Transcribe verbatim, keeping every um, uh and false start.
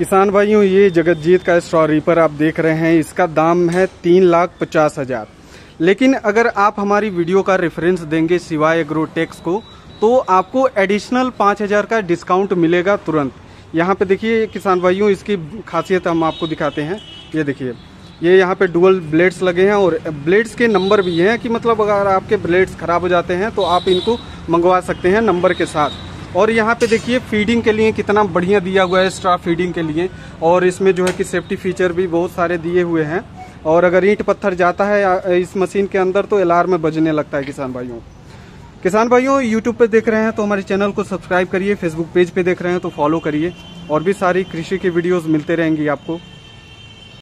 किसान भाइयों, ये जगतजीत का स्ट्रॉ रीपर आप देख रहे हैं। इसका दाम है तीन लाख पचास हज़ार। लेकिन अगर आप हमारी वीडियो का रेफरेंस देंगे सिवाय एग्रो टेक्स को, तो आपको एडिशनल पाँच हज़ार का डिस्काउंट मिलेगा तुरंत। यहाँ पे देखिए किसान भाइयों, इसकी खासियत हम आपको दिखाते हैं। ये देखिए, ये यहाँ पे डुअल ब्लेड्स लगे हैं और ब्लेड्स के नंबर भी हैं कि मतलब अगर आपके ब्लेड्स ख़राब हो जाते हैं तो आप इनको मंगवा सकते हैं नंबर के साथ। और यहाँ पे देखिए फीडिंग के लिए कितना बढ़िया दिया हुआ है, एक्स्ट्रा फीडिंग के लिए। और इसमें जो है कि सेफ्टी फीचर भी बहुत सारे दिए हुए हैं। और अगर ईंट पत्थर जाता है इस मशीन के अंदर तो अलार्म बजने लगता है। किसान भाइयों किसान भाइयों यूट्यूब पर देख रहे हैं तो हमारे चैनल को सब्सक्राइब करिए, फेसबुक पेज पर देख रहे हैं तो फॉलो करिए। और भी सारी कृषि की वीडियोज़ मिलते रहेंगी आपको।